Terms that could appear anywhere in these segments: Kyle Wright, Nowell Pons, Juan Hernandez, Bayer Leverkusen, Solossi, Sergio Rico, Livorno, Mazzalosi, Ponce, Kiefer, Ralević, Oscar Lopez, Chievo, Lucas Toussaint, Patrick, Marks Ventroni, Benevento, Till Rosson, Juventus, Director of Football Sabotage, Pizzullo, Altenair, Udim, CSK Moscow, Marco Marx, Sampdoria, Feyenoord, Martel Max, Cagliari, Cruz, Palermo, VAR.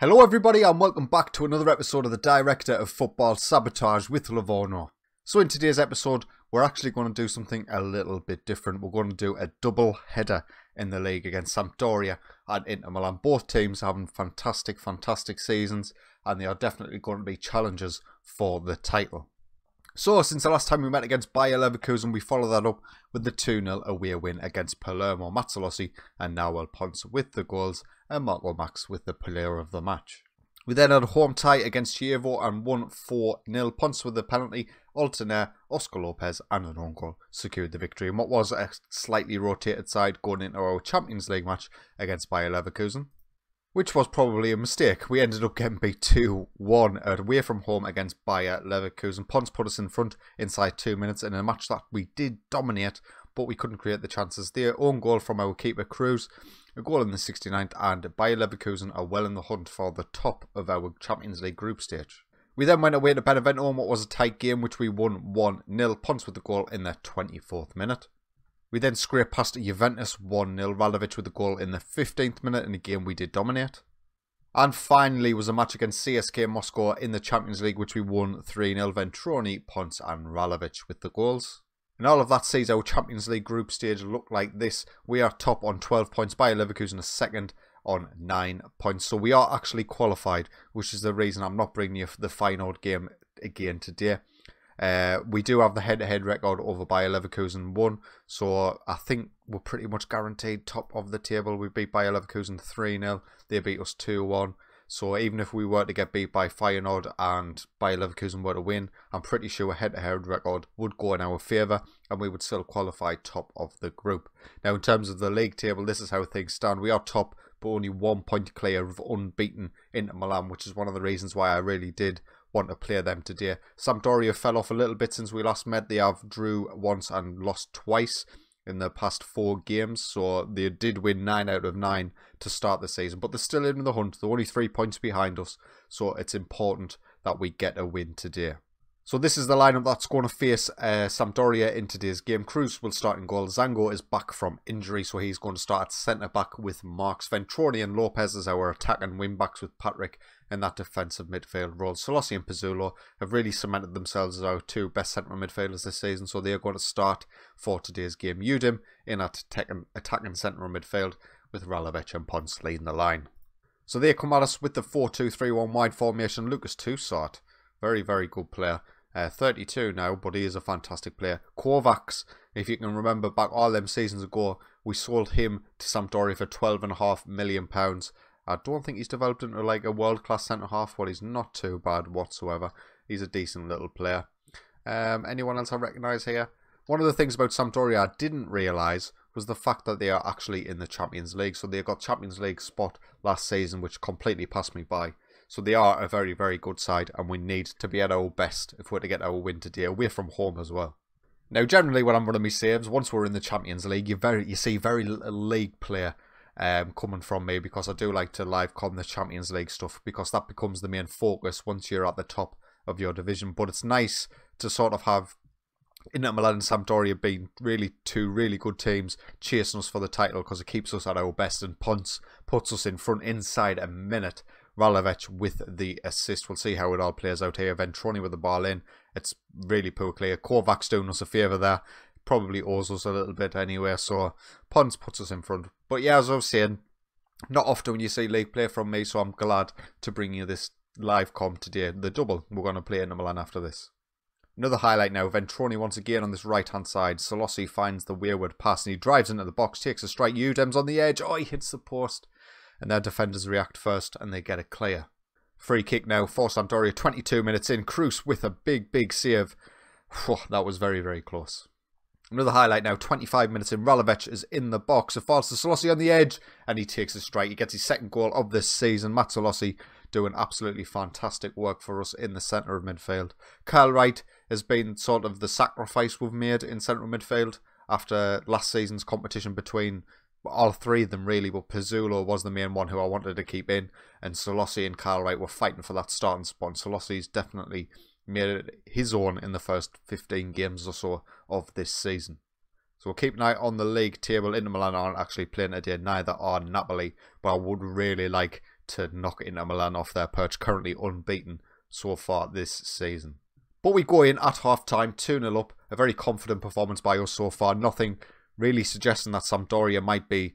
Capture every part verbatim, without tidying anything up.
Hello everybody and welcome back to another episode of the Director of Football Sabotage with Livorno. So in today's episode we're actually going to do something a little bit different. We're going to do a double header in the league against Sampdoria and Inter Milan. Both teams having fantastic, fantastic seasons and they are definitely going to be challengers for the title. So since the last time we met against Bayer Leverkusen, we follow that up with the two nil away win against Palermo. Mazzalosi and Nowell Pons with the goals and Martel Max with the player of the match. We then had a home tie against Chievo and won four nil. Ponce with the penalty, Altenair, Oscar Lopez and an own goal secured the victory. And what was a slightly rotated side going into our Champions League match against Bayer Leverkusen, which was probably a mistake. We ended up getting beat two one away from home against Bayer Leverkusen. Ponce put us in front inside two minutes in a match that we did dominate, but we couldn't create the chances. Their own goal from our keeper Cruz, a goal in the sixty-ninth, and Bayer Leverkusen are well in the hunt for the top of our Champions League group stage. We then went away to Benevento in what was a tight game, which we won one nil. Ponce with the goal in the twenty-fourth minute. We then scraped past Juventus one nil, Ralević with the goal in the fifteenth minute, and again we did dominate. And finally was a match against C S K Moscow in the Champions League, which we won three nil, Ventroni, Ponce and Ralević with the goals. And all of that sees our Champions League group stage look like this. We are top on twelve points, Bayer Leverkusen is second on nine points. So we are actually qualified, which is the reason I'm not bringing you the Feyenoord game again today. Uh, we do have the head-to-head record over Bayer Leverkusen one, so I think we're pretty much guaranteed top of the table. We beat Bayer Leverkusen three nil, they beat us two one, so even if we were to get beat by Feyenoord and Bayer Leverkusen were to win, I'm pretty sure a head-to-head record would go in our favour and we would still qualify top of the group. Now in terms of the league table, this is how things stand. We are top but only one point clear of unbeaten Inter Milan, which is one of the reasons why I really did want to play them today. Sampdoria fell off a little bit since we last met. They have drew once and lost twice in the past four games, so they did win nine out of nine to start the season, but they're still in the hunt. They're only three points behind us, so it's important that we get a win today. So this is the lineup that's going to face uh, Sampdoria in today's game. Cruz will start in goal. Zango is back from injury, so he's going to start at centre-back with Marks Ventroni and Lopez as our attack and wing-backs with Patrick in that defensive midfield role. Solossi and Pizzullo have really cemented themselves as our two best central midfielders this season, so they are going to start for today's game. Udim in at attacking central midfield with Ralević and Ponce leading the line. So they come at us with the four two three one wide formation. Lucas Toussaint, very, very good player. Uh, thirty-two now, but he is a fantastic player. Kovacs, if you can remember back all them seasons ago, we sold him to Sampdoria for twelve and a half million pounds. I don't think he's developed into like a world-class centre-half, but he's not too bad whatsoever. He's a decent little player. Um, anyone else I recognise here? One of the things about Sampdoria I didn't realise was the fact that they are actually in the Champions League. So they got Champions League spot last season, which completely passed me by. So they are a very, very good side and we need to be at our best if we're to get our win today, away from home as well. Now generally when I'm running my saves, once we're in the Champions League, you very you see very little league player um, coming from me, because I do like to live com the Champions League stuff because that becomes the main focus once you're at the top of your division. But it's nice to sort of have Inter Milan and Sampdoria being really two really good teams chasing us for the title, because it keeps us at our best and Ponce puts us in front inside a minute. Ralević with the assist. We'll see how it all plays out here. Ventroni with the ball in. It's really poor clear. Kovacs doing us a favour there. Probably owes us a little bit anyway. So Pons puts us in front. But yeah, as I was saying, not often you see league play from me. So I'm glad to bring you this live comp today. The double we're going to play in Milan after this. Another highlight now. Ventroni once again on this right-hand side. Solossi finds the wayward pass and he drives into the box. Takes a strike. Udem's on the edge. Oh, he hits the post. And their defenders react first and they get a clear. Free kick now for Sampdoria, twenty-two minutes in. Cruz with a big, big save. Whew, that was very, very close. Another highlight now, twenty-five minutes in. Ralević is in the box. It falls to Solossi on the edge and he takes a strike. He gets his second goal of this season. Matt Solossi doing absolutely fantastic work for us in the centre of midfield. Kyle Wright has been sort of the sacrifice we've made in central midfield after last season's competition between all three of them really, but Pizzullo was the main one who I wanted to keep in, and Solossi and Kyle Wright were fighting for that starting spot. Solossi's definitely made it his own in the first fifteen games or so of this season. So we'll keep an eye on the league table. Inter Milan aren't actually playing today, neither are Napoli, but I would really like to knock Inter Milan off their perch, currently unbeaten so far this season. But we go in at half-time, two nil up. A very confident performance by us so far. Nothing really suggesting that Sampdoria might be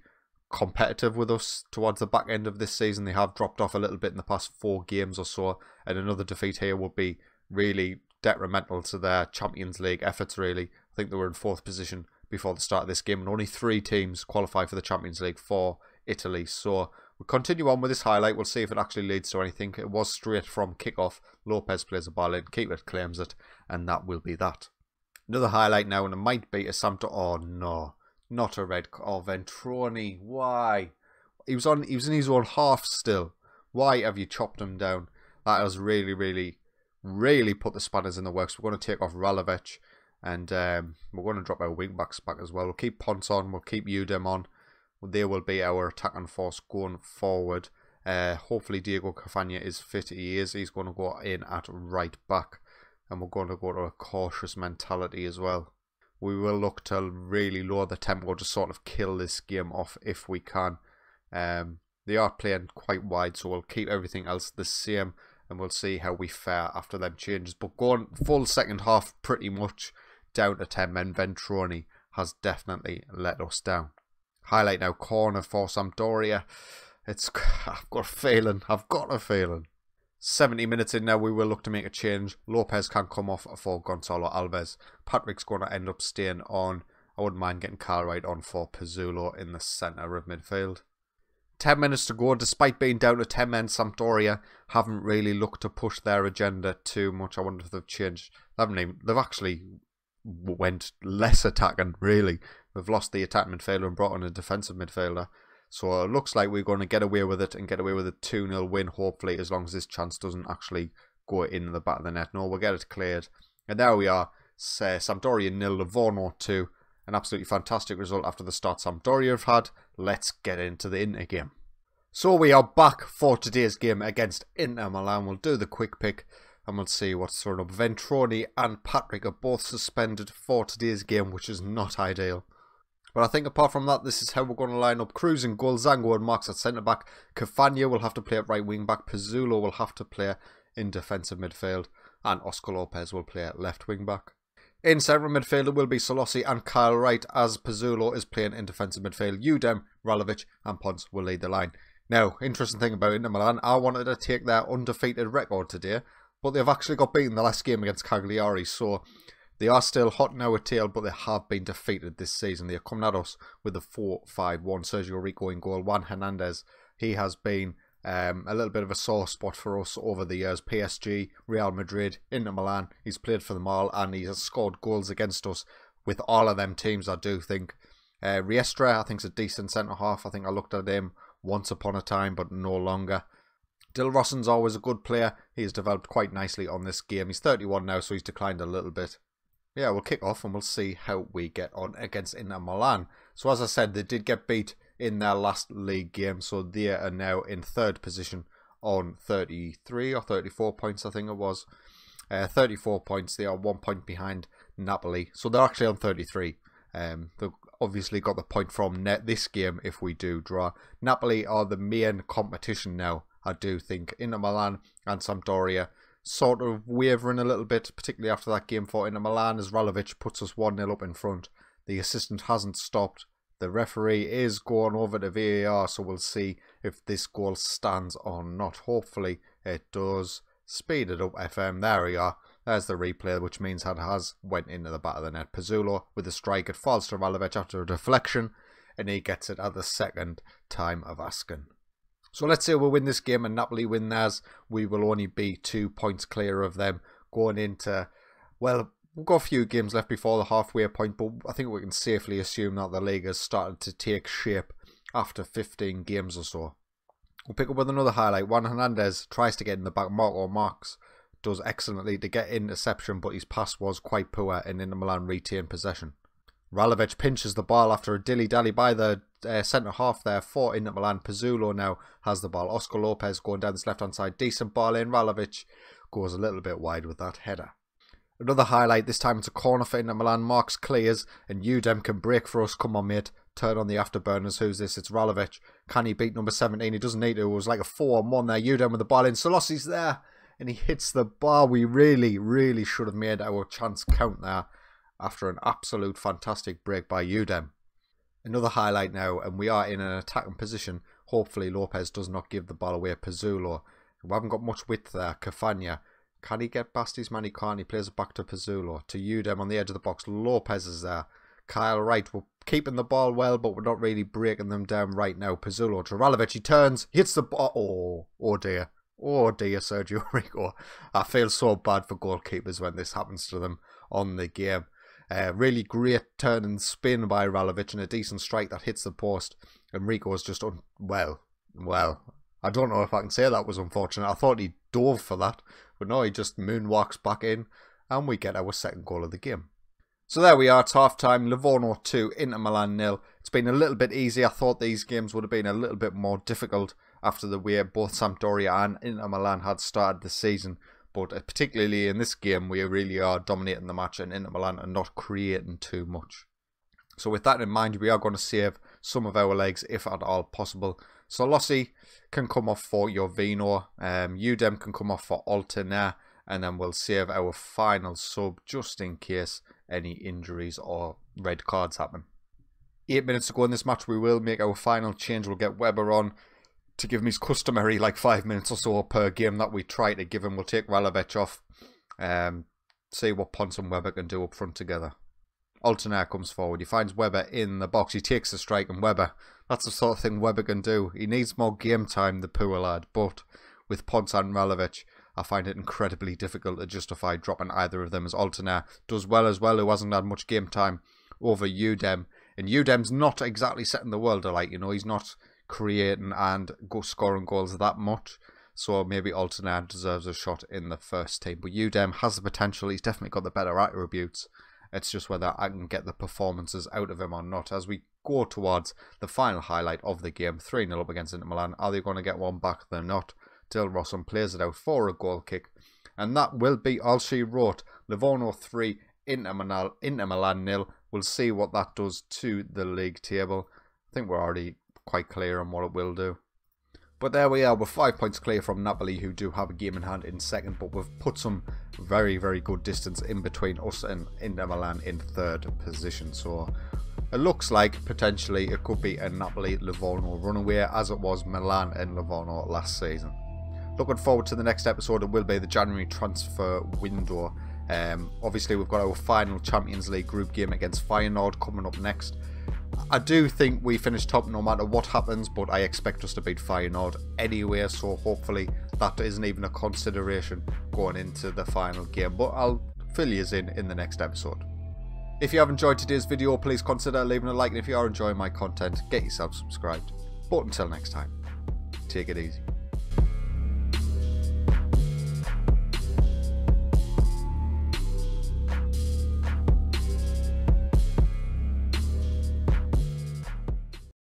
competitive with us towards the back end of this season. They have dropped off a little bit in the past four games or so, and another defeat here would be really detrimental to their Champions League efforts, really. I think they were in fourth position before the start of this game, and only three teams qualify for the Champions League for Italy. So we'll continue on with this highlight. We'll see if it actually leads to anything. It was straight from kickoff. Lopez plays a ball in, Kiefer claims it, and that will be that. Another highlight now, and it might be a Sampdoria. Oh no, not a red. Oh, Ventroni, why? He was on. He was in his own half still. Why have you chopped him down? That has really, really, really put the spanners in the works. We're going to take off Ralević, and um, we're going to drop our wing backs back as well. We'll keep Ponce on. We'll keep Udim on. They will be our attacking force going forward. Uh, hopefully Diego Cafagna is fit. He is. He's going to go in at right back. And we're going to go to a cautious mentality as well. We will look to really lower the tempo, to sort of kill this game off if we can. Um, they are playing quite wide, so we'll keep everything else the same. And we'll see how we fare after them changes. But going full second half pretty much down to ten men. Ventroni has definitely let us down. Highlight now, corner for Sampdoria. It's, I've got a feeling. I've got a feeling. seventy minutes in now, we will look to make a change. Lopez can come off for Gonzalo Alves. Patrick's going to end up staying on. I wouldn't mind getting Kyle Wright on for Pizzullo in the centre of midfield. ten minutes to go. Despite being down to ten men, Sampdoria haven't really looked to push their agenda too much. I wonder if they've changed. They haven't even, they've actually went less attacking, really. We've lost the attack midfielder and brought on a defensive midfielder. So it looks like we're going to get away with it and get away with a two nil win, hopefully, as long as this chance doesn't actually go in the back of the net. No, we'll get it cleared. And there we are. Uh, Sampdoria nil, Livorno two. An absolutely fantastic result after the start Sampdoria have had. Let's get into the Inter game. So we are back for today's game against Inter Milan. We'll do the quick pick and we'll see what's thrown up. Ventroni and Patrick are both suspended for today's game, which is not ideal. But I think apart from that, this is how we're going to line up. Cruz in goal, Zango and Marks at centre-back. Cafagna will have to play at right wing-back. Pizzullo will have to play in defensive midfield. And Oscar Lopez will play at left wing-back. In central midfield will be Solossi and Kyle Wright, as Pizzullo is playing in defensive midfield. Udem, Ralević and Pons will lead the line. Now, interesting thing about Inter Milan, I wanted to take their undefeated record today, but they've actually got beaten the last game against Cagliari, so they are still hot now at tail, but they have been defeated this season. They are coming at us with a four five one. Sergio Rico in goal. Juan Hernandez, he has been um, a little bit of a sore spot for us over the years. P S G, Real Madrid, Inter Milan, he's played for them all and he has scored goals against us with all of them teams, I do think. Uh, Riestra, I think, is a decent centre-half. I think I looked at him once upon a time, but no longer. Dil Rossen's always a good player. He has developed quite nicely on this game. He's thirty-one now, so he's declined a little bit. Yeah, we'll kick off and we'll see how we get on against Inter Milan. So as I said, they did get beat in their last league game. So they are now in third position on thirty-three or thirty-four points, I think it was. Uh, thirty-four points. They are one point behind Napoli. So they're actually on thirty-three. Um, they've obviously got the point from net this game if we do draw. Napoli are the main competition now, I do think. Inter Milan and Sampdoria sort of wavering a little bit, particularly after that game for Inter Milan, as Ralević puts us one nil up in front. The assistant hasn't stopped. The referee is going over to V A R, so we'll see if this goal stands or not. Hopefully it does. Speed it up, F M. There we are. There's the replay, which means it has went into the back of the net. Pizzullo with a strike. It falls to Ralević after a deflection, and he gets it at the second time of asking. So let's say we win this game and Napoli win theirs. We will only be two points clear of them going into, well, we've got a few games left before the halfway point, but I think we can safely assume that the league has started to take shape after fifteen games or so. We'll pick up with another highlight. Juan Hernandez tries to get in the back. Marco Marx does excellently to get interception, but his pass was quite poor and Inter Milan retained possession. Ralević pinches the ball after a dilly-dally by the uh, centre-half there for Inter Milan. Pizzullo now has the ball. Oscar Lopez going down this left-hand side. Decent ball in. Ralević goes a little bit wide with that header. Another highlight, this time it's a corner for Inter Milan. Marks clears and Udim can break for us. Come on, mate. Turn on the afterburners. Who's this? It's Ralević. Can he beat number seventeen? He doesn't need to. It was like a four on one there. Udim with the ball in. Solossi's there. And he hits the bar. We really, really should have made our chance count there after an absolute fantastic break by Udim. Another highlight now, and we are in an attacking position. Hopefully Lopez does not give the ball away. Pizzullo. We haven't got much width there. Cafagna. Can he get past his man? He can't. He plays it back to Pizzullo. To Udim on the edge of the box. Lopez is there. Kyle Wright. We're keeping the ball well, but we're not really breaking them down right now. Pizzullo to Ralević. He turns. Hits the ball. Oh, oh dear. Oh dear, Sergio Rico. I feel so bad for goalkeepers when this happens to them on the game. Uh, really great turn and spin by Ralević and a decent strike that hits the post. And Rico is just, un well, well, I don't know if I can say that was unfortunate. I thought he dove for that, but no, he just moonwalks back in and we get our second goal of the game. So there we are, it's half-time, Livorno two, Inter Milan nil. It's been a little bit easy. I thought these games would have been a little bit more difficult after the way both Sampdoria and Inter Milan had started the season. But particularly in this game, we really are dominating the match and Inter Milan are not creating too much. So with that in mind, we are going to save some of our legs, if at all possible. Solossi can come off for Jovino, um, Udim can come off for Altenair, and then we'll save our final sub just in case any injuries or red cards happen. Eight minutes to go in this match, we will make our final change. We'll get Weber on to give him his customary like five minutes or so per game that we try to give him. We'll take Ralević off, um, see what Ponce and Weber can do up front together. Altenair comes forward. He finds Weber in the box. He takes the strike and Weber. That's the sort of thing Weber can do. He needs more game time, the poor lad. But with Ponce and Ralević, I find it incredibly difficult to justify dropping either of them, as Altenair does well as well, who hasn't had much game time, over Udim. And Udem's not exactly setting the world alight. You know, he's not creating and go scoring goals that much. So maybe Altenair deserves a shot in the first team. But Udim has the potential. He's definitely got the better attributes. It's just whether I can get the performances out of him or not. As we go towards the final highlight of the game, three nil up against Inter Milan. Are they going to get one back? They're not. Till Rosson plays it out for a goal kick. And that will be all she wrote. Livorno three, Inter Milan, Inter Milan nil. We'll see what that does to the league table. I think we're already quite clear on what it will do. But there we are, we're five points clear from Napoli, who do have a game in hand in second, but we've put some very, very good distance in between us and Inter Milan in third position. So it looks like potentially it could be a Napoli-Livorno runaway, as it was Milan and Livorno last season. Looking forward to the next episode. It will be the January transfer window. Um, obviously, we've got our final Champions League group game against Feyenoord coming up next. I do think we finish top no matter what happens, but I expect us to beat Feyenoord anyway, so hopefully that isn't even a consideration going into the final game, but I'll fill you in in the next episode. If you have enjoyed today's video, please consider leaving a like, and if you are enjoying my content, get yourself subscribed. But until next time, take it easy.